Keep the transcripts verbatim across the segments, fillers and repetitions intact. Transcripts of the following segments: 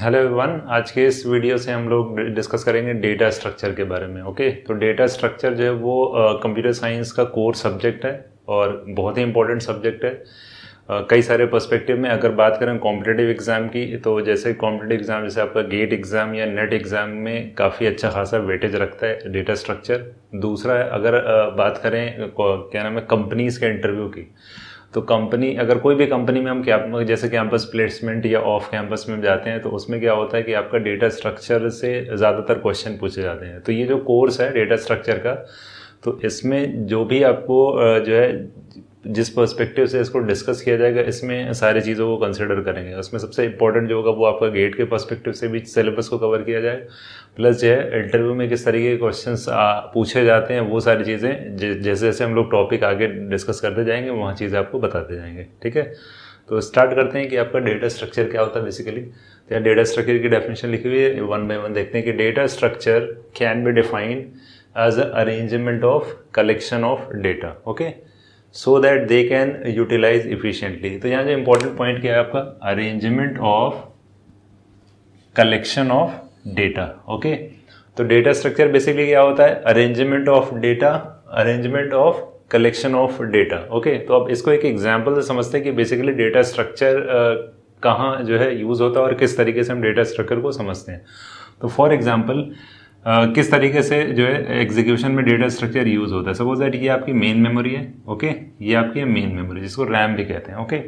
Hello everyone, आज के इस वीडियो से हम लोग डिस्कस करेंगे डेटा स्ट्रक्चर के बारे में। ओके, तो डेटा स्ट्रक्चर जो है वो कंप्यूटर साइंस का कोर सब्जेक्ट है और बहुत ही इंपॉर्टेंट सब्जेक्ट है। uh, कई सारे पर्सपेक्टिव में अगर बात करें कॉम्पिटिटिव एग्ज़ाम की, तो जैसे कॉम्पिटिटिव एग्ज़ाम जैसे आपका गेट एग्ज़ाम या नेट एग्ज़ाम में काफ़ी अच्छा खासा वेटेज रखता है डेटा स्ट्रक्चर। दूसरा है, अगर uh, बात करें क्या नाम है कंपनीज़ के इंटरव्यू की, तो कंपनी अगर कोई भी कंपनी में हम क्या जैसे कैंपस प्लेसमेंट या ऑफ कैंपस में जाते हैं, तो उसमें क्या होता है कि आपका डेटा स्ट्रक्चर से ज़्यादातर क्वेश्चन पूछे जाते हैं। तो ये जो कोर्स है डेटा स्ट्रक्चर का, तो इसमें जो भी आपको जो है जिस पर्सपेक्टिव से इसको डिस्कस किया जाएगा, इसमें सारी चीज़ों को कंसिडर करेंगे। उसमें सबसे इंपॉर्टेंट जो होगा वो आपका गेट के पर्सपेक्टिव से भी सिलेबस को कवर किया जाए, प्लस जो है इंटरव्यू में किस तरीके के क्वेश्चंस पूछे जाते हैं वो सारी चीज़ें जैसे जैसे हम लोग टॉपिक आगे डिस्कस करते जाएंगे वहाँ चीज़ें आपको बताते जाएंगे। ठीक है, तो स्टार्ट करते हैं कि आपका डेटा स्ट्रक्चर क्या होता है बेसिकली। तो यहाँ डेटा स्ट्रक्चर की डेफिनेशन लिखी हुई है, वन बाई वन देखते हैं कि data structure can be defined as a arrangement of collection of data, okay, so that they can utilize efficiently. तो यहाँ जो इम्पोर्टेंट पॉइंट क्या है आपका, arrangement of collection of data. Okay, तो डेटा स्ट्रक्चर बेसिकली क्या होता है, arrangement of data, arrangement of collection of data. Okay, तो अब इसको एक एग्जाम्पल से समझते हैं कि बेसिकली डेटा स्ट्रक्चर कहाँ जो है यूज़ होता है और किस तरीके से हम डेटा स्ट्रक्चर को समझते हैं। तो फॉर एग्जाम्पल Uh, किस तरीके से जो है एग्जीक्यूशन में डेटा स्ट्रक्चर यूज़ होता है। सपोज दैट ये आपकी मेन मेमोरी है, ओके, ये आपकी है मेन मेमोरी जिसको रैम भी कहते हैं, ओके,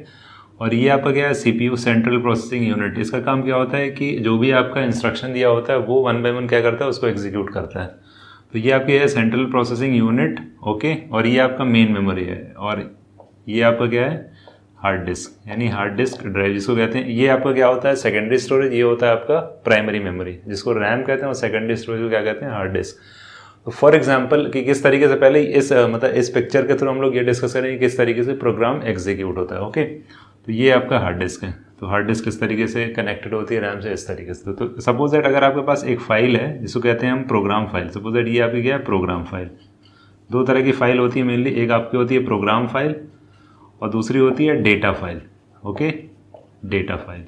और ये आपका क्या है सीपीयू, सेंट्रल प्रोसेसिंग यूनिट। इसका काम क्या होता है कि जो भी आपका इंस्ट्रक्शन दिया होता है वो वन बाय वन क्या करता है, उसको एग्जीक्यूट करता है। तो ये आपकी है सेंट्रल प्रोसेसिंग यूनिट, ओके, और ये आपका मेन मेमोरी है, और ये आपका क्या है हार्ड डिस्क, यानी हार्ड डिस्क ड्राइव जिसको कहते हैं। ये आपका क्या होता है सेकेंडरी स्टोरेज, ये होता है आपका प्राइमरी मेमोरी जिसको रैम कहते हैं, और सेकेंडरी स्टोरेज को क्या कहते हैं हार्ड डिस्क। तो फॉर एग्जांपल कि किस तरीके से पहले इस मतलब इस पिक्चर के थ्रू हम लोग ये डिस्कस करेंगे किस तरीके से प्रोग्राम एग्जीक्यूट होता है। ओके, तो ये आपका हार्ड डिस्क है, तो हार्ड डिस्क किस तरीके से कनेक्टेड होती है रैम से, इस तरीके से। तो सपोज दैट अगर आपके पास एक फ़ाइल है जिसको कहते हैं हम प्रोग्राम फाइल, सपोज दैट ये आपकी क्या है प्रोग्राम फाइल। दो तरह की फाइल होती है मेनली, एक आपकी होती है प्रोग्राम फाइल और दूसरी होती है data file. Okay, data file.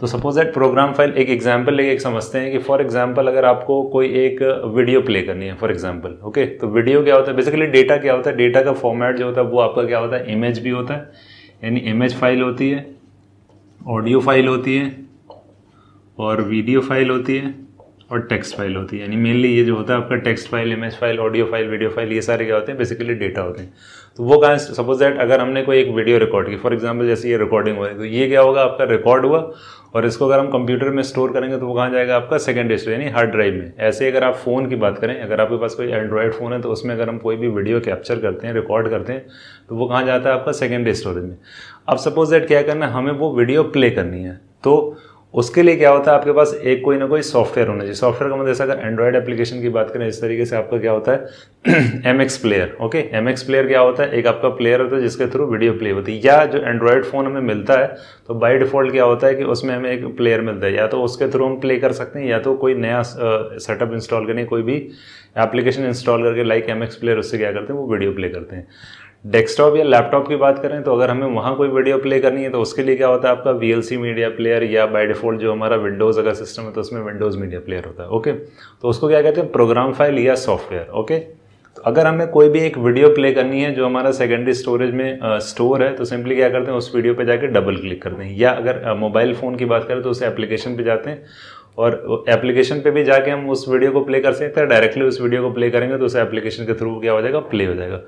तो सपोज दैट प्रोग्राम फाइल एक एग्जांपल लेके एक समझते हैं कि फॉर एग्जांपल अगर आपको कोई एक वीडियो प्ले करनी है फॉर एग्जांपल, ओके, तो वीडियो क्या होता है बेसिकली, डेटा क्या होता है, डेटा का फॉर्मेट जो होता है वो आपका क्या होता है इमेज भी होता है, यानी इमेज फाइल होती है, ऑडियो फाइल होती है, और वीडियो फाइल होती है, और टेक्स्ट फाइल होती है। यानी मेनली ये जो होता है आपका text file, image file, audio file, video file, ये सारे क्या होते हैं बेसिकली डेटा होते हैं। तो वो कहाँ, सपोज दैट अगर हमने कोई एक वीडियो रिकॉर्ड की फॉर एग्जांपल, जैसे ये रिकॉर्डिंग हो रही है, तो ये क्या होगा आपका रिकॉर्ड हुआ, और इसको अगर हम कंप्यूटर में स्टोर करेंगे तो वो कहाँ जाएगा आपका सेकेंडरी स्टोरेज यानी हार्ड ड्राइव में। ऐसे अगर आप फ़ोन की बात करें, अगर आपके पास कोई एंड्रॉयड फ़ोन है, तो उसमें अगर हम कोई भी वीडियो कैप्चर करते हैं, रिकॉर्ड करते हैं, तो वो कहाँ जाता है आपका सेकेंडरी स्टोरेज में। अब सपोज दैट क्या करना, हमें वो वीडियो प्ले करनी है, तो उसके लिए क्या होता है आपके पास एक कोई ना कोई सॉफ्टवेयर होना चाहिए। सॉफ्टवेयर का मतलब जैसे अगर एंड्रॉयड एप्लीकेशन की बात करें इस तरीके से आपका क्या होता है M X player. Okay, M X player क्या होता है, एक आपका प्लेयर होता है जिसके थ्रू वीडियो प्ले होती है, या जो एंड्रॉयड फ़ोन हमें मिलता है तो बाय डिफ़ॉल्ट क्या होता है कि उसमें हमें एक प्लेयर मिलता है, या तो उसके थ्रू हम प्ले कर सकते हैं, या तो कोई नया सेटअप इंस्टॉल करने कोई भी एप्लीकेशन इंस्टॉल करके लाइक एम एक्स प्लेयर उससे क्या करते हैं वो वीडियो प्ले करते हैं। डेस्कटॉप या लैपटॉप की बात करें तो अगर हमें वहाँ कोई वीडियो प्ले करनी है तो उसके लिए क्या होता है आपका V L C media player, या बाय डिफ़ॉल्ट जो हमारा विंडोज़ अगर सिस्टम है तो उसमें विंडोज़ मीडिया प्लेयर होता है। ओके, तो उसको क्या कहते हैं प्रोग्राम फाइल या सॉफ्टवेयर। ओके, तो अगर हमें कोई भी एक वीडियो प्ले करनी है जो हमारा सेकेंडरी स्टोरेज में स्टोर है, तो सिंपली क्या करते हैं उस वीडियो पर जाकर डबल क्लिक करते हैं, या अगर मोबाइल फ़ोन की बात करें तो उस एप्लीकेशन पर जाते हैं, और एप्लीकेशन पे भी जाके हम उस वीडियो को प्ले कर सकते हैं, डायरेक्टली उस वीडियो को प्ले करेंगे तो उस एप्लीकेशन के थ्रू क्या हो जाएगा प्ले हो जाएगा।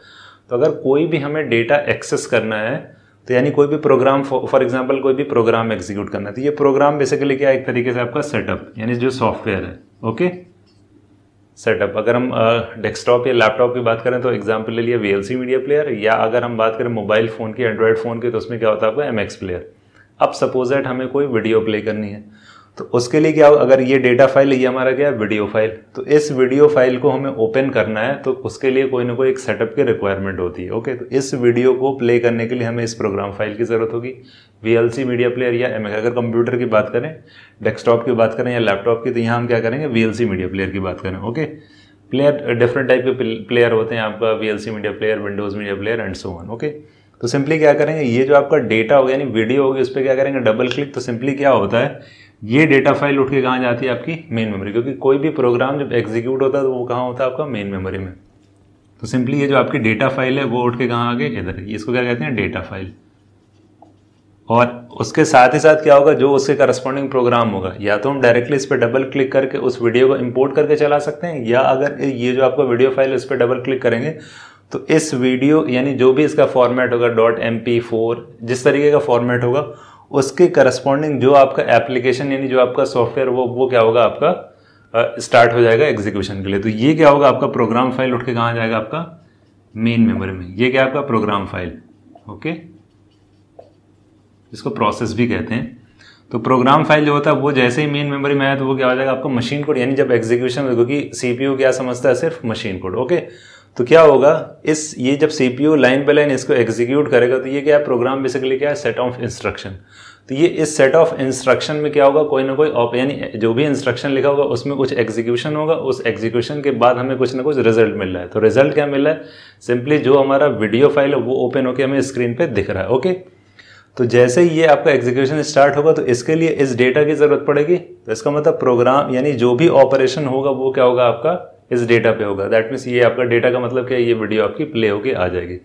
तो अगर कोई भी हमें डेटा एक्सेस करना है तो यानी कोई भी प्रोग्राम फॉर एग्जांपल कोई भी प्रोग्राम एग्जीक्यूट करना है, तो ये प्रोग्राम बेसिकली क्या है एक तरीके से आपका सेटअप यानी जो सॉफ्टवेयर है। ओके, सेटअप अगर हम डेस्कटॉप या लैपटॉप की बात करें तो एग्जांपल ले लिया V L C media player, या अगर हम बात करें मोबाइल फ़ोन की, एंड्रॉयड फ़ोन की, तो उसमें क्या होता है आपका एम एक्स प्लेयर। अब सपोज दैट हमें कोई वीडियो प्ले करनी है तो उसके लिए क्या होगा, अगर ये डेटा फाइल, ये हमारा क्या है वीडियो फाइल, तो इस वीडियो फाइल को हमें ओपन करना है तो उसके लिए कोई ना कोई एक सेटअप की रिक्वायरमेंट होती है। ओके, तो इस वीडियो को प्ले करने के लिए हमें इस प्रोग्राम फाइल की ज़रूरत होगी, V L C media player या एम एक्स। अगर कंप्यूटर की बात करें, डेस्कटॉप की बात करें या लैपटॉप की, तो यहाँ हम क्या करेंगे V L C media player की बात करें। ओके, प्लेयर डिफरेंट टाइप के प्लेयर होते हैं आपका V L C media player, Windows media player and so on. Okay, तो सिंपली क्या करेंगे, ये जो आपका डेटा होगा यानी वीडियो होगी उस पर क्या करेंगे डबल क्लिक। तो सिंपली क्या होता है, ये डेटा फाइल उठ के कहाँ जाती है आपकी मेन मेमोरी, क्योंकि कोई भी प्रोग्राम जब एग्जीक्यूट होता है तो वो कहाँ होता है आपका मेन मेमोरी में। तो सिंपली ये जो आपकी डेटा फाइल है वो उठ के कहाँ आ गई, इधर, इसको क्या कहते हैं डेटा फाइल। और उसके साथ ही साथ क्या होगा, जो उसके करस्पॉन्डिंग प्रोग्राम होगा या तो हम डायरेक्टली इस पर डबल क्लिक करके उस वीडियो को इंपोर्ट करके चला सकते हैं, या अगर ये जो आपका वीडियो फाइल है उस पर डबल क्लिक करेंगे तो इस वीडियो यानी जो भी इसका फॉर्मेट होगा डॉट एम पी फोर जिस तरीके का फॉर्मेट होगा उसके करस्पॉन्डिंग जो आपका एप्लीकेशन यानी जो आपका सॉफ्टवेयर वो वो क्या होगा आपका स्टार्ट uh, हो जाएगा एग्जीक्यूशन के लिए। तो ये क्या होगा आपका प्रोग्राम फाइल उठ के कहाँ जाएगा आपका मेन मेमोरी में। ये क्या आपका प्रोग्राम फाइल, ओके, जिसको प्रोसेस भी कहते हैं। तो प्रोग्राम फाइल जो होता है वो जैसे ही मेन मेमोरी में आया तो वो क्या हो जाएगा आपको मशीन कोड, यानी जब एग्जीक्यूशन होगा, क्योंकि सीपीयू क्या समझता है सिर्फ मशीन कोड, ओके। तो क्या होगा इस ये जब सीपीयू लाइन बाय लाइन इसको एग्जीक्यूट करेगा तो ये क्या है प्रोग्राम बेसिकली क्या है सेट ऑफ इंस्ट्रक्शन। तो ये इस सेट ऑफ इंस्ट्रक्शन में क्या होगा कोई ना कोई ऑप यानी जो भी इंस्ट्रक्शन लिखा होगा उसमें कुछ एग्जीक्यूशन होगा, उस एग्जीक्यूशन के बाद हमें कुछ ना कुछ रिजल्ट मिल रहा है। तो रिजल्ट क्या मिल रहा है, सिंपली जो हमारा वीडियो फाइल है वो ओपन होकर हमें स्क्रीन पर दिख रहा है, ओके। तो जैसे ही ये आपका एग्जीक्यूशन स्टार्ट होगा तो इसके लिए इस डेटा की ज़रूरत पड़ेगी। तो इसका मतलब प्रोग्राम यानी जो भी ऑपरेशन होगा वो क्या होगा आपका इस डेटा पे होगा। दैट मीन्स ये आपका डेटा का मतलब क्या है, ये वीडियो आपकी प्ले होके आ जाएगी।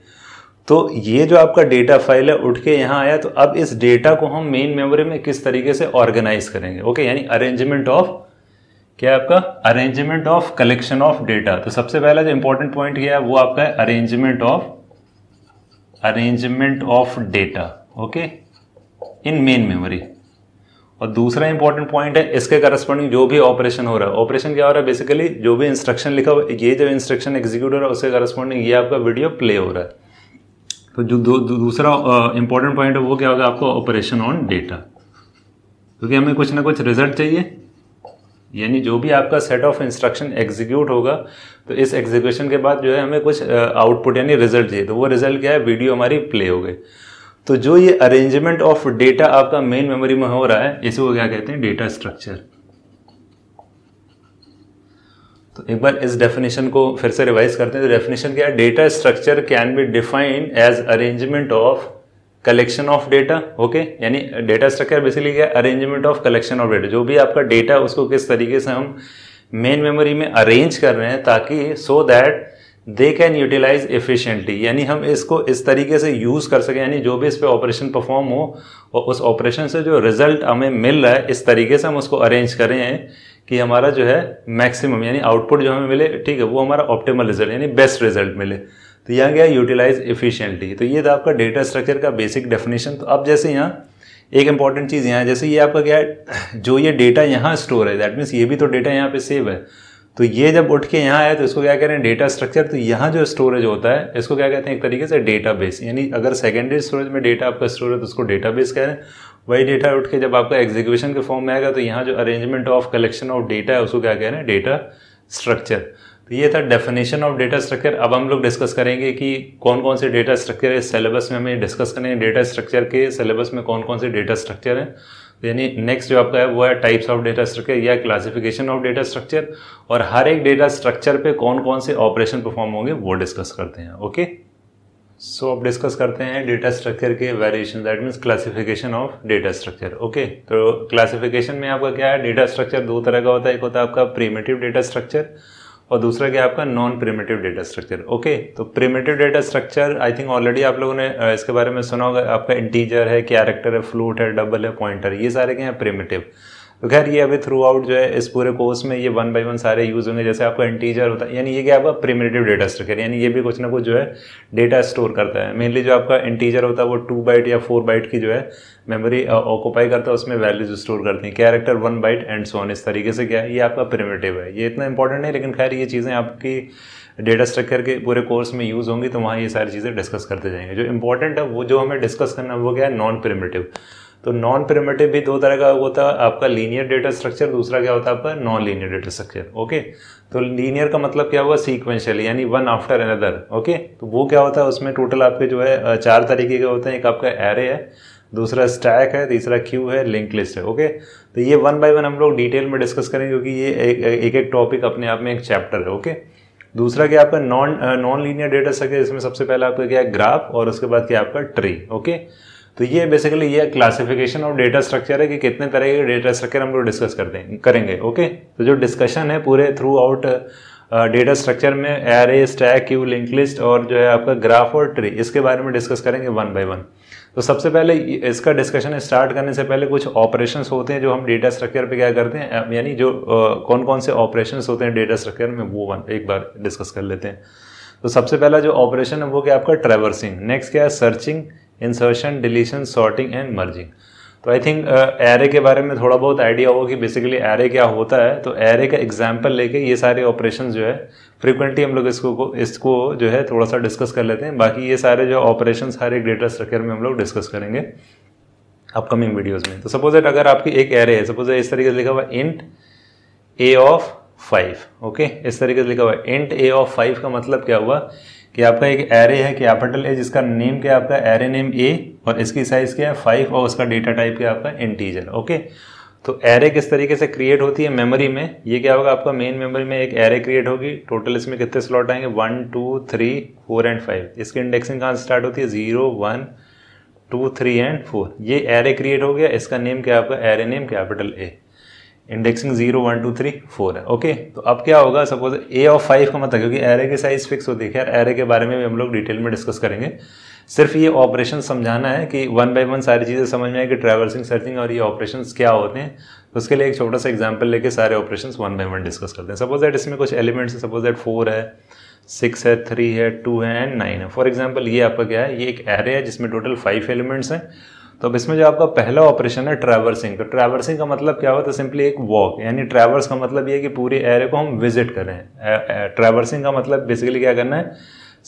तो ये जो आपका डेटा फाइल है उठ के यहाँ आया, तो अब इस डेटा को हम मेन मेमोरी में किस तरीके से ऑर्गेनाइज करेंगे, ओके, यानी अरेंजमेंट ऑफ क्या आपका arrangement of collection of data. तो सबसे पहला जो इंपॉर्टेंट पॉइंट क्या है वो आपका है arrangement of arrangement of data, okay, in main memory. और दूसरा इंपॉर्टेंट पॉइंट है इसके करस्पॉन्डिंग जो भी ऑपरेशन हो रहा है, ऑपरेशन क्या हो रहा है बेसिकली जो भी इंस्ट्रक्शन लिखा हुआ है, ये जो इंस्ट्रक्शन एग्जीक्यूट हो रहा है उसके करस्पॉन्डिंग ये आपका वीडियो प्ले हो रहा है। तो जो दू, दू, दूसरा इंपॉर्टेंट पॉइंट है वो क्या होगा आपका ऑपरेशन ऑन डेटा, क्योंकि हमें कुछ ना कुछ रिजल्ट चाहिए, यानी जो भी आपका सेट ऑफ इंस्ट्रक्शन एग्जीक्यूट होगा तो इस एग्जीक्यूशन के बाद जो है हमें कुछ आउटपुट यानी रिजल्ट चाहिए। तो वो रिजल्ट क्या है, वीडियो हमारी प्ले हो गई। तो जो ये अरेंजमेंट ऑफ डेटा आपका मेन मेमोरी में हो रहा है इसको क्या कहते हैं डेटा स्ट्रक्चर। तो एक बार इस डेफिनेशन को फिर से रिवाइज करते हैं। तो डेफिनेशन क्या है, data structure can be defined as arrangement of collection of data, okay, यानी डेटा स्ट्रक्चर बेसिकली क्या है arrangement of collection of data. जो भी आपका डेटा उसको किस तरीके से हम मेन मेमोरी में अरेंज कर रहे हैं ताकि so that they can utilise efficiently, यानी हम इसको इस तरीके से यूज़ कर सकें, यानी जो भी इस पे ऑपरेशन परफॉर्म हो और उस ऑपरेशन से जो रिजल्ट हमें मिल रहा है इस तरीके से हम उसको अरेंज करें कि हमारा जो है मैक्सिमम यानी आउटपुट जो हमें मिले, ठीक है, वो हमारा ऑप्टिमल रिजल्ट यानी बेस्ट रिजल्ट मिले। तो यहाँ क्या है यूटिलाइज एफिशिएंटली। तो ये था आपका डेटा स्ट्रक्चर का बेसिक डेफिनेशन। तो अब जैसे यहाँ एक इंपॉर्टेंट चीज़ यहाँ जैसे ये आपका क्या है जो ये डेटा यहाँ स्टोर है दैट मीन्स ये भी तो डेटा यहाँ पर सेव है। तो ये जब उठ के यहाँ आया तो इसको क्या कह रहे हैं डेटा स्ट्रक्चर। तो यहाँ जो स्टोरेज होता है इसको क्या कहते हैं एक तरीके से डेटाबेस, यानी अगर सेकेंडरी स्टोरेज में डेटा आपका स्टोर है तो उसको डेटाबेस कह रहे हैं। वही डेटा उठ के जब आपका एग्जीक्यूशन के फॉर्म में आएगा तो यहाँ जो arrangement of collection of data है उसको क्या कह रहे हैं डेटा स्ट्रक्चर। तो ये था डेफिनेशन ऑफ डेटा स्ट्रक्चर। अब हम लोग डिस्कस करेंगे कि कौन कौन से डेटा स्ट्रक्चर है, सिलेबस में हमें डिस्कस करेंगे डेटा स्ट्रक्चर के सिलेबस में कौन कौन से डेटा स्ट्रक्चर हैं। यानी नेक्स्ट जो आपका है वो है टाइप्स ऑफ डेटा स्ट्रक्चर या क्लासिफिकेशन ऑफ डेटा स्ट्रक्चर, और हर एक डेटा स्ट्रक्चर पे कौन कौन से ऑपरेशन परफॉर्म होंगे वो डिस्कस करते हैं, ओके। सो अब डिस्कस करते हैं डेटा स्ट्रक्चर के variation that means classification of data structure, okay. तो क्लासिफिकेशन में आपका क्या है डेटा स्ट्रक्चर दो तरह का होता है, एक होता है आपका प्रिमिटिव डेटा स्ट्रक्चर और दूसरा क्या आपका non primitive data structure, okay. तो primitive data structure I think already आप लोगों ने इसके बारे में सुना होगा, आपका इंटीजर है, कैरेक्टर है, फ्लोट है, डबल है, पॉइंटर, ये सारे क्या हैं प्रिमिटिव। तो खैर ये अभी थ्रू आउट जो है इस पूरे कोर्स में ये वन बाई वन सारे यूज होंगे। जैसे आपका इंटीजर होता है यानी ये क्या आपका प्रिमिटिव डेटा स्ट्रक्चर, यानी ये भी कुछ ना कुछ जो है डेटा स्टोर करता है। मेनली जो आपका इंटीजर होता है वो टू बाइट या फोर बाइट की जो है मेमोरी ऑक्यूपाई करता है, उसमें वैल्यूज स्टोर करती हैं। Character one byte and so on, इस तरीके से क्या है ये आपका प्रिमिटिव है। ये इतना इंपॉर्टेंट नहीं, लेकिन खैर ये चीज़ें आपकी डेटा स्ट्रक्चर के पूरे कोर्स में यूज़ होंगी, तो वहाँ ये सारी चीज़ें डिस्कस करते जाएंगे। जो इंपॉर्टेंट है वो जो हमें डिस्कस करना है वो क्या है नॉन प्रिमिटिव। तो नॉन प्रिमिटिव भी दो तरह का होता है, आपका लीनियर डेटा स्ट्रक्चर, दूसरा क्या होता है आपका non linear data structure, okay. तो लीनियर का मतलब क्या हुआ सीक्वेंशियल, यानी वन आफ्टर अनदर, ओके। तो वो क्या होता है उसमें टोटल आपके जो है चार तरीके के होते हैं, एक आपका एरे है, दूसरा स्टैक है, तीसरा क्यू है, लिंक लिस्ट है, ओके। तो ये वन बाय वन हम लोग डिटेल में डिस्कस करेंगे क्योंकि ये एक एक टॉपिक अपने आप में एक चैप्टर है, ओके। दूसरा क्या आपका non non linear data structure, इसमें सबसे पहला आपका क्या है ग्राफ और उसके बाद क्या आपका ट्री। ओके, तो ये बेसिकली ये क्लासिफिकेशन ऑफ डेटा स्ट्रक्चर है कि कितने तरह के डेटा स्ट्रक्चर हम लोग डिस्कस करते हैं करेंगे। ओके, तो जो डिस्कशन है पूरे थ्रू आउट डेटा स्ट्रक्चर में array, stack, queue, link list और जो है आपका ग्राफ और ट्री, इसके बारे में डिस्कस करेंगे वन बाय वन। तो सबसे पहले इसका डिस्कशन स्टार्ट करने से पहले कुछ ऑपरेशंस होते हैं जो हम डेटा स्ट्रक्चर पे क्या करते हैं, यानी जो कौन कौन से ऑपरेशंस होते हैं डेटा स्ट्रक्चर में, वो वन एक बार डिस्कस कर लेते हैं। तो सबसे पहला जो ऑपरेशन है वो क्या आपका ट्रैवर्सिंग, नेक्स्ट क्या है searching, insertion, deletion, sorting and merging. तो आई थिंक एरे के बारे में थोड़ा बहुत आइडिया होगा कि बेसिकली एरे क्या होता है। तो एरे का एग्जाम्पल लेके ये सारे ऑपरेशन जो है फ्रिक्वेंटली हम लोग इसको इसको जो है थोड़ा सा डिस्कस कर लेते हैं। बाकी ये सारे जो ऑपरेशन सारे डेटा स्ट्रक्चर में हम लोग डिस्कस करेंगे अपकमिंग वीडियोज़ में। तो सपोज दैट अगर आपकी एक एरे है, सपोज इस तरीके से लिखा हुआ int a of five. Okay, इस तरीके से लिखा हुआ इंट ए ऑफ फाइव का मतलब क्या हुआ कि आपका एक एरे है कैपिटल ए जिसका नेम क्या आपका एरे नेम ए और इसकी साइज क्या है फाइव और उसका डेटा टाइप क्या आपका इंटीजर। ओके, तो एरे किस तरीके से क्रिएट होती है मेमोरी में, ये क्या होगा आपका मेन मेमोरी में एक एरे क्रिएट होगी। टोटल इसमें कितने स्लॉट आएंगे one two three four and five. इसकी इंडेक्सिंग कहाँ से स्टार्ट होती है zero one two three and four. ये एरे क्रिएट हो गया, इसका नेम क्या आपका array name capital A, indexing zero one two three four है। ओके, तो अब क्या होगा सपोज ए ऑफ फाइव का मतलब, क्योंकि एरे की साइज फिक्स होती है, खैर एरे के बारे में भी हम लोग डिटेल में डिस्कस करेंगे, सिर्फ ये ऑपरेशन समझाना है कि वन बाय वन सारी चीज़ें समझ में आए कि ट्रैवर्सिंग, सर्चिंग और ये ऑपरेशन क्या होते हैं। तो उसके लिए एक छोटा सा एग्जाम्पल लेके सारे operation one by one discuss करते हैं। सपोज दैट इसमें कुछ एलिमेंट्स है, सपोज दैट फोर है, सिक्स है, थ्री है, टू है एंड नाइन है। फॉर एग्जाम्पल ये आपका क्या है, ये एक एरे है जिसमें टोटल फाइव एलिमेंट्स हैं। तो अब इसमें जो आपका पहला ऑपरेशन है ट्रैवर्सिंग, तो ट्रैवर्सिंग का मतलब क्या होता है सिंपली एक वॉक, यानी ट्रैवर्स का मतलब ये है कि पूरे एरे को हम विजिट करें। ट्रैवर्सिंग का मतलब बेसिकली क्या करना है,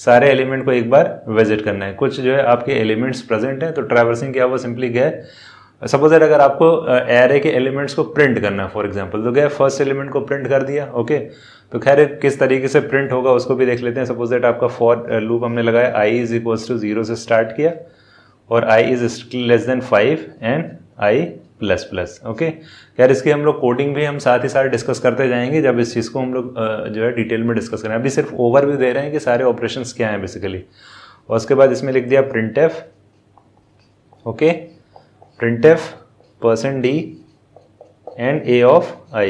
सारे एलिमेंट को एक बार विजिट करना है। कुछ जो है आपके एलिमेंट्स प्रेजेंट हैं तो ट्रैवर्सिंग क्या हुआ सिंपली क्या है, सपोज दैट अगर आपको एरे के एलिमेंट्स को प्रिंट करना है फॉर एग्जाम्पल, तो क्या फर्स्ट एलिमेंट को प्रिंट कर दिया। ओके, तो खैर किस तरीके से प्रिंट होगा उसको भी देख लेते हैं। सपोज दैट आपका फॉर लूप हमने लगाया, i is equal to zero से स्टार्ट किया और i is less than five and i plus plus. Okay, यार इसकी हम लोग कोडिंग भी हम साथ ही साथ डिस्कस करते जाएंगे जब इस चीज़ को हम लोग जो है डिटेल में डिस्कस करें। अभी सिर्फ ओवरव्यू दे रहे हैं कि सारे ऑपरेशंस क्या हैं बेसिकली। और उसके बाद इसमें लिख दिया print f. Okay, print f percent d and a of i,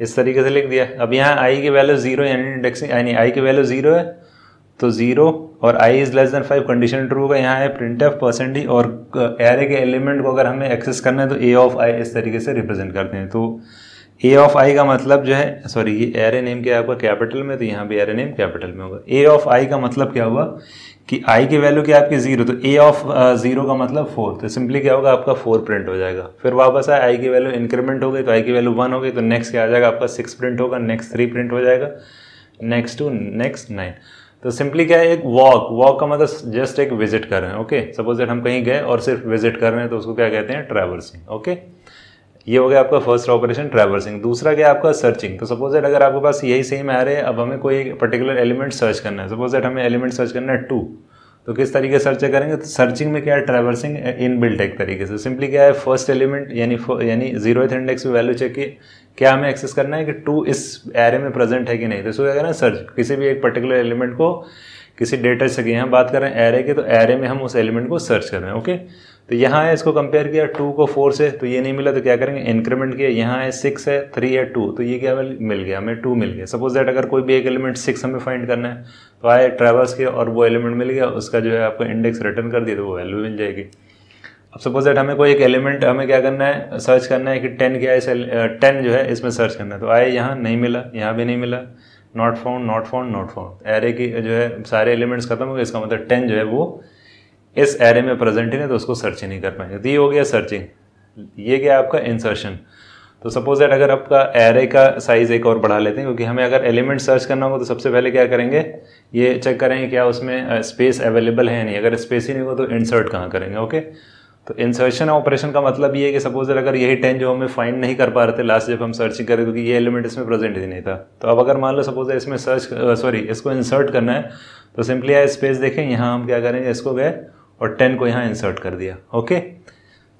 इस तरीके से लिख दिया। अब यहाँ i की वैल्यू जीरो, यानी इंडेक्सिंग यानी i की वैल्यू जीरो है तो जीरो और i is less than five condition true होगा। यहाँ है प्रिंट एफ परसेंट डी और एरे के एलिमेंट को अगर हमें एक्सेस करना है तो a ऑफ i इस तरीके से रिप्रेजेंट करते हैं। तो a ऑफ i का मतलब जो है, सॉरी ये एरे नेम क्या है आपका कैपिटल में, तो यहाँ भी एरे नेम कैपिटल में होगा। a ऑफ i का मतलब क्या हुआ कि i की वैल्यू क्या आपकी जीरो, तो a ऑफ जीरो का मतलब फोर, तो सिंपली क्या होगा आपका फोर प्रिंट हो जाएगा। फिर वापस आए i की वैल्यू इंक्रीमेंट हो गई तो i की वैल्यू वन हो गई, तो नेक्स्ट क्या आ जाएगा आपका सिक्स प्रिंट होगा, नेक्स्ट थ्री प्रिंट हो जाएगा, नेक्स्ट टू, नेक्स्ट नाइन। तो सिंपली क्या है एक वॉक, वॉक का मतलब जस्ट एक विजिट कर रहे हैं। ओके, सपोज दैट हम कहीं गए और सिर्फ विजिट कर रहे हैं तो उसको क्या कहते हैं ट्रैवर्सिंग। ओके, ये हो गया आपका फर्स्ट ऑपरेशन ट्रैवर्सिंग। दूसरा क्या है आपका सर्चिंग। तो सपोज दैट अगर आपके पास यही सेम आ रहे हैं, अब हमें कोई एक पर्टिकुलर एलिमेंट सर्च करना है, सपोज दैट हमें एलिमेंट सर्च करना है टू, तो किस तरीके से सर्च करेंगे, तो सर्चिंग में क्या है ट्रैवर्सिंग इनबिल्ट एक तरीके से। सिंपली क्या है फर्स्ट एलिमेंट यानी यानी जीरोथ इंडेक्स में वैल्यू चेक की क्या हमें एक्सेस करना है कि टू इस एरे में प्रेजेंट है कि नहीं, तो इसको क्या करना है सर्च, किसी भी एक पर्टिकुलर एलिमेंट को किसी डेटा से की हम बात कर रहे हैं एरे के, तो एरे में हम उस एलिमेंट को सर्च कर रहे हैं। ओके, तो यहाँ है इसको कंपेयर किया टू को फोर से, तो ये नहीं मिला तो क्या करेंगे इंक्रीमेंट किया, यहाँ है सिक्स है, थ्री है, टू, तो ये क्या मिल गया हमें टू मिल गया। सपोज दैट अगर कोई भी एक एलिमेंट सिक्स हमें फाइंड करना है तो आए ट्रैवर्स किया और वो एलिमेंट मिल गया, उसका जो है आपको इंडेक्स रिटर्न कर दिया तो वो वैल्यू मिल जाएगी। अब सपोज दैट हमें कोई एक एलिमेंट हमें क्या करना है सर्च करना है कि टेन क्या है, टेन जो है इसमें सर्च करना है, तो आए यहाँ नहीं मिला, यहाँ भी नहीं मिला, not found not found not found, array की जो है सारे एलिमेंट्स खत्म हो गए, इसका मतलब टेन जो है वो इस एरे में प्रेजेंट ही नहीं, तो उसको सर्च ही नहीं कर पाएंगे। तो ये हो गया सर्चिंग। ये क्या आपका इंसर्शन। तो सपोज दैट अगर आपका एरे का साइज एक और बढ़ा लेते हैं, क्योंकि हमें अगर एलिमेंट सर्च करना होगा तो सबसे पहले क्या करेंगे ये चेक करेंगे क्या उसमें स्पेस अवेलेबल है नहीं, अगर स्पेस ही नहीं होगा तो इंसर्ट कहाँ करेंगे। ओके, तो इंसर्शन ऑपरेशन का मतलब ये है कि सपोज अगर यही टेन जो हमें फाइंड नहीं कर पा रहे थे लास्ट जब हम सर्चिंग करें क्योंकि ये एलिमेंट इसमें प्रेजेंट ही नहीं था, तो अब अगर मान लो सपोज इसमें सर्च सॉरी इसको इंसर्ट करना है तो सिंपली स्पेस देखें, यहाँ हम क्या करेंगे इसको गए और टेन को यहाँ इंसर्ट कर दिया। ओके,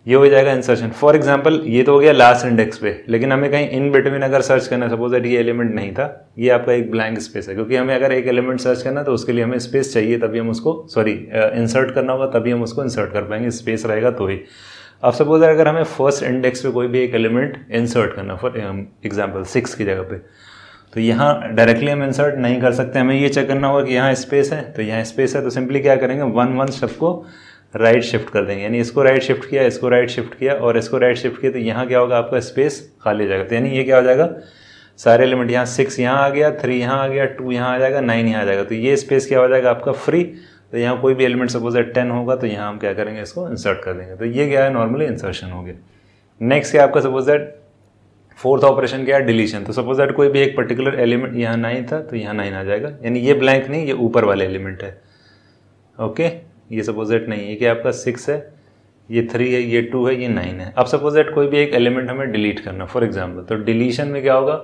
ये हो जाएगा इंसर्शन। फॉर एग्जाम्पल ये तो हो गया लास्ट इंडेक्स पे, लेकिन हमें कहीं इन बिटवीन अगर सर्च करना, सपोज दैट ये एलिमेंट नहीं था, ये आपका एक ब्लैंक स्पेस है, क्योंकि हमें अगर एक एलिमेंट सर्च करना तो उसके लिए हमें स्पेस चाहिए, तभी हम उसको सॉरी इंसर्ट करना होगा, तभी हम उसको इंसर्ट कर पाएंगे, स्पेस रहेगा तो ही। अब सपोज अगर हमें फर्स्ट इंडेक्स पे कोई भी एक एलिमेंट इंसर्ट करना, फॉर एग्जाम्पल सिक्स की जगह पे, तो यहाँ डायरेक्टली हम इंसर्ट नहीं कर सकते, हमें ये चेक करना होगा कि यहाँ स्पेस है, तो यहाँ स्पेस है तो सिंपली क्या करेंगे, वन वन सबको राइट शिफ्ट कर देंगे, यानी इसको राइट शिफ्ट किया, इसको राइट शिफ्ट किया और इसको राइट शिफ्ट किया, तो यहाँ क्या होगा आपका स्पेस खाली हो जाएगा। तो यानी ये क्या हो जाएगा, सारे एलिमेंट यहाँ सिक्स यहाँ आ गया, थ्री यहाँ आ गया, टू यहाँ आ जाएगा, नाइन यहाँ आ जाएगा, तो ये स्पेस क्या हो जाएगा आपका फ्री। तो यहाँ कोई भी एलिमेंट सपोज है टेन होगा तो यहाँ हम क्या करेंगे, इसको इंसर्ट कर देंगे। तो ये क्या है, नॉर्मली इंसर्शन हो गया। नेक्स्ट क्या आपका सपोज दैट फोर्थ ऑपरेशन क्या है, डिलीशन। तो सपोज दैट कोई भी एक पर्टिकुलर एलिमेंट यहाँ नाइन था तो यहाँ नाइन आ जाएगा, यानी ये ब्लैंक नहीं, ये ऊपर वाला एलिमेंट है। Okay okay? ये सपोज दैट नहीं है कि आपका सिक्स है, ये थ्री है, ये टू है, ये नाइन है। अब सपोज दैट कोई भी एक एलिमेंट हमें डिलीट करना, फॉर एग्जांपल, तो डिलीशन में क्या होगा,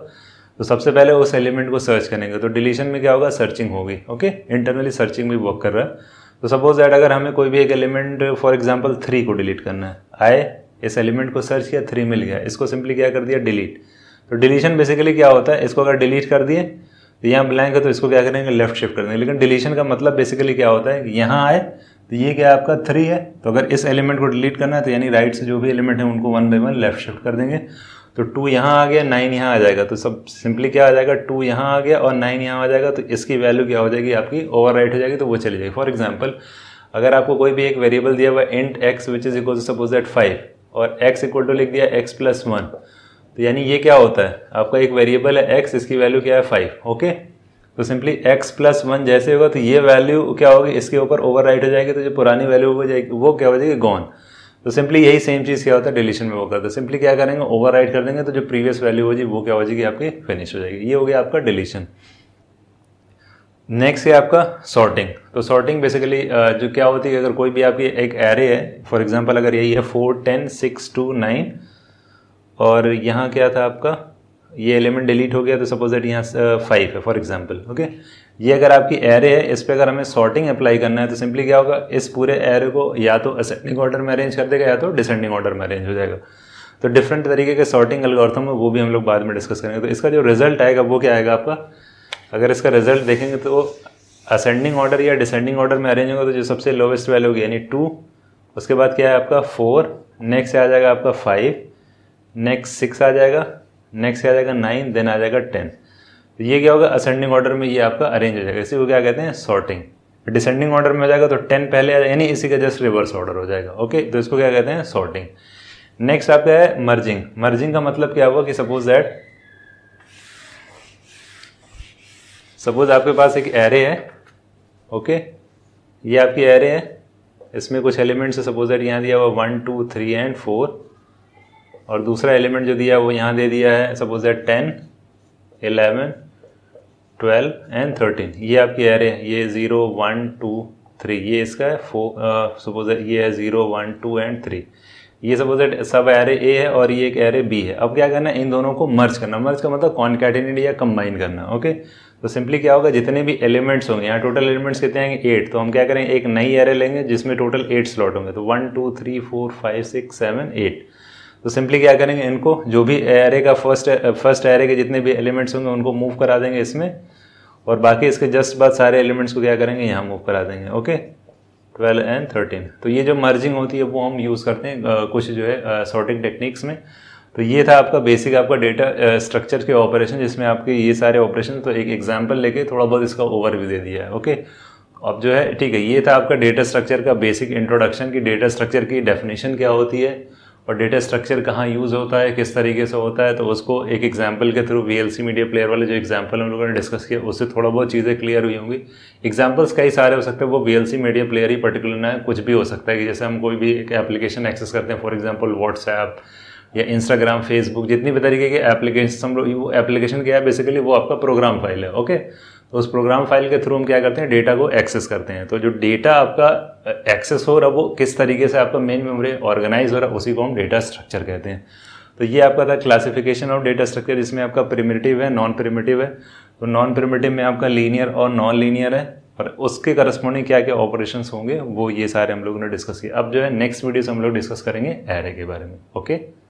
तो सबसे पहले उस एलिमेंट को सर्च करेंगे, तो डिलीशन में क्या होगा, सर्चिंग होगी। Okay okay? इंटरनली सर्चिंग भी वर्क कर रहा है। तो सपोज दैट अगर हमें कोई भी एक एलिमेंट फॉर एग्जाम्पल थ्री को डिलीट करना है, आए इस एलिमेंट को सर्च किया, थ्री मिल गया, इसको सिंपली क्या कर दिया, डिलीट। तो डिलीशन बेसिकली क्या होता है, इसको अगर डिलीट कर दिए तो यहाँ ब्लैंक है तो इसको क्या करेंगे, लेफ्ट शिफ्ट कर देंगे। लेकिन डिलीशन का मतलब बेसिकली क्या होता है, यहाँ आए तो ये क्या आपका थ्री है, तो अगर इस एलिमेंट को डिलीट करना है तो यानी राइट से जो भी एलिमेंट है उनको one by one left shift कर देंगे। तो टू यहाँ आ गया, नाइन यहाँ आ जाएगा, तो सब सिंपली क्या आ जाएगा, टू यहाँ आ गया और नाइन यहाँ आ जाएगा, तो इसकी वैल्यू क्या हो जाएगी आपकी, ओवर राइट हो जाएगी, तो वो चली जाएगी। फॉर एग्जाम्पल अगर आपको कोई भी एक वेरिएबल दिया हुआ int x which is equal to suppose that five और x इक्वल टू लिख दिया x प्लस वन, तो यानी ये क्या होता है आपका एक वेरिएबल है x, इसकी वैल्यू क्या है फाइव। ओके तो सिंपली x प्लस वन जैसे होगा तो ये वैल्यू क्या होगी, इसके ऊपर ओवरराइट हो जाएगी, तो जो पुरानी वैल्यू हो जाएगी वो क्या हो जाएगी, गॉन। तो सिंपली यही सेम चीज़ क्या होता है डिलीशन में वो करता है, सिंपली क्या करेंगे, ओवरराइट कर देंगे, तो जो प्रीवियस वैल्यू हो जाएगी वो क्या हो जाएगी आपकी, फिनिश हो जाएगी। ये हो गया आपका डिलीशन। नेक्स्ट है आपका सॉर्टिंग। तो सॉर्टिंग बेसिकली जो क्या होती है, अगर कोई भी आपकी एक एरे है, फॉर एग्जांपल अगर यही है four ten six two nine और यहाँ क्या था आपका, ये एलिमेंट डिलीट हो गया तो सपोज दैट यहाँ फाइव है फॉर एग्जांपल। ओके ये अगर आपकी एरे है, इस पर अगर हमें सॉर्टिंग अप्लाई करना है तो सिंपली क्या होगा, इस पूरे एरे को या तो असेंडिंग ऑर्डर में अरेंज कर देगा या तो डिसेंडिंग ऑर्डर में अरेंज हो जाएगा। तो डिफरेंट तरीके के सॉर्टिंग एल्गोरिथम है, वो भी हम लोग बाद में डिस्कस करेंगे। तो इसका जो रिजल्ट आएगा वो क्या आएगा आपका, अगर इसका रिजल्ट देखेंगे तो असेंडिंग ऑर्डर या डिसेंडिंग ऑर्डर में अरेंज होगा, तो जो सबसे लोवेस्ट वैल्यू होगी यानी टू, उसके बाद क्या है आपका फोर, नेक्स्ट आ जाएगा आपका फाइव, नेक्स्ट सिक्स आ जाएगा, नेक्स्ट आ जाएगा नाइन, देन आ जाएगा टेन। तो ये क्या होगा, असेंडिंग ऑर्डर में ये आपका अरेंज हो जाएगा, इसी को क्या कहते हैं सॉर्टिंग। डिसेंडिंग ऑर्डर में हो जाएगा तो टेन पहले आ जाएगा, यानी इसी का जस्ट रिवर्स ऑर्डर हो जाएगा। ओके तो इसको क्या कहते हैं सॉर्टिंग। नेक्स्ट आपका है मर्जिंग। मर्जिंग का मतलब क्या हुआ कि सपोज दैट सपोज आपके पास एक एरे है। Okay okay? ये आपकी एरे है, इसमें कुछ एलिमेंट्स है, सपोज दैट यहाँ दिया हुआ one two three and four और दूसरा एलिमेंट जो दिया वो यहाँ दे दिया है suppose that ten eleven twelve and thirteen. ये आपकी एरे है, ये ज़ीरो वन टू थ्री, ये इसका है फोर, सपोज दैट ये है zero one two and three, ये सपोज दैट सब एरे ए है और ये एक एरे बी है। अब क्या करना है, इन दोनों को मर्ज करना। मर्ज का मतलब कॉन्कैटिनेट या कंबाइन करना। Okay okay? तो सिंपली क्या होगा, जितने भी एलिमेंट्स होंगे, यहाँ टोटल एलिमेंट्स कितने आएंगे एट, तो हम क्या करेंगे एक नई एरे लेंगे जिसमें टोटल एट स्लॉट होंगे, तो one two three four five six seven eight. तो सिंपली क्या करेंगे, इनको जो भी एरे का फर्स्ट फर्स्ट एरे के जितने भी एलिमेंट्स होंगे उनको मूव करा देंगे इसमें, और बाकी इसके जस्ट बाद सारे एलिमेंट्स को क्या करेंगे यहाँ मूव करा देंगे। Okay twelve and thirteen. तो ये जो मर्जिंग होती है वो हम यूज़ करते हैं कुछ जो है सॉर्टिंग टेक्निक्स में। तो ये था आपका बेसिक आपका डेटा स्ट्रक्चर के ऑपरेशन, जिसमें आपके ये सारे ऑपरेशन तो एक एग्जांपल लेके थोड़ा बहुत इसका ओवरव्यू दे दिया है। ओके अब जो है ठीक है, ये था आपका डेटा स्ट्रक्चर का बेसिक इंट्रोडक्शन कि डेटा स्ट्रक्चर की डेफिनेशन क्या होती है और डेटा स्ट्रक्चर कहाँ यूज़ होता है, किस तरीके से होता है। तो उसको एक एग्जाम्पल के थ्रू वीएलसी मीडिया प्लेयर वाले जो एग्जाम्पल हम लोगों ने डिस्कस किया उससे थोड़ा बहुत चीज़ें क्लियर हुई होंगी। एग्जाम्पल्स कई सारे हो सकते हैं, वो वीएलसी मीडिया प्लेयर ही पर्टिकुलर ना है, कुछ भी हो सकता है कि जैसे हम कोई भी एक एप्लीकेशन एक्सेस करते हैं, फॉर एग्जाम्पल व्हाट्सएप या इंस्टाग्राम फेसबुक, जितनी भी तरीके के एप्लीकेशन हम लोग, वो एप्लीकेशन क्या है बेसिकली, वो आपका प्रोग्राम फाइल है। ओके तो उस प्रोग्राम फाइल के थ्रू हम क्या करते हैं, डेटा को एक्सेस करते हैं। तो जो डेटा आपका एक्सेस हो रहा है वो किस तरीके से आपका मेन मेमोरी ऑर्गेनाइज हो रहा है, उसी को हम डेटा स्ट्रक्चर कहते हैं। तो ये आपका था क्लासिफिकेशन ऑफ डेटा स्ट्रक्चर, जिसमें आपका प्रिमिटिव है, नॉन प्रिमिटिव है। तो नॉन प्रिमिटिव में आपका लीनियर और नॉन लीनियर है, और उसके करस्पॉन्डिंग क्या क्या ऑपरेशंस होंगे वो ये सारे हम लोगों ने डिस्कस किए। अब जो है नेक्स्ट वीडियो से हम लोग डिस्कस करेंगे एरे के बारे में। ओके।